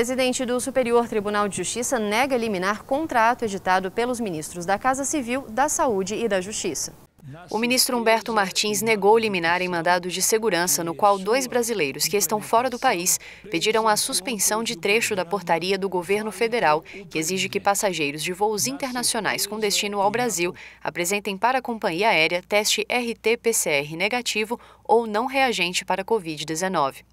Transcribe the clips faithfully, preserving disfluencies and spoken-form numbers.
Presidente do Superior Tribunal de Justiça nega liminar contrato editado pelos ministros da Casa Civil, da Saúde e da Justiça. O ministro Humberto Martins negou liminar em mandado de segurança, no qual dois brasileiros que estão fora do país pediram a suspensão de trecho da portaria do governo federal, que exige que passageiros de voos internacionais com destino ao Brasil apresentem para a companhia aérea teste R T P C R negativo ou não reagente para a covid dezenove.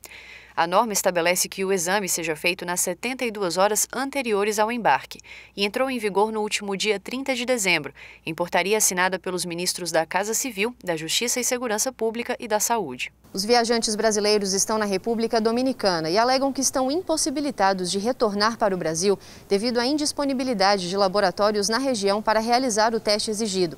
A norma estabelece que o exame seja feito nas setenta e duas horas anteriores ao embarque e entrou em vigor no último dia trinta de dezembro, em portaria assinada pelos ministros da Casa Civil, da Justiça e Segurança Pública e da Saúde. Os viajantes brasileiros estão na República Dominicana e alegam que estão impossibilitados de retornar para o Brasil devido à indisponibilidade de laboratórios na região para realizar o teste exigido.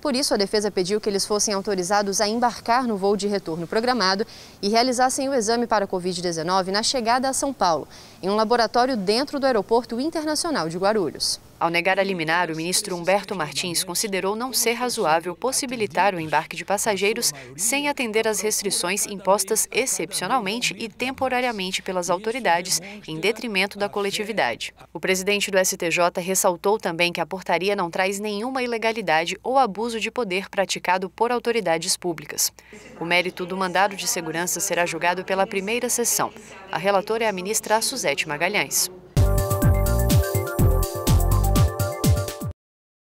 Por isso, a defesa pediu que eles fossem autorizados a embarcar no voo de retorno programado e realizassem o exame para a covid dezenove na chegada a São Paulo, em um laboratório dentro do Aeroporto Internacional de Guarulhos. Ao negar a liminar, o ministro Humberto Martins considerou não ser razoável possibilitar o embarque de passageiros sem atender às restrições impostas excepcionalmente e temporariamente pelas autoridades, em detrimento da coletividade. O presidente do S T J ressaltou também que a portaria não traz nenhuma ilegalidade ou abuso de poder praticado por autoridades públicas. O mérito do mandado de segurança será julgado pela primeira sessão. A relatora é a ministra Suzete Magalhães.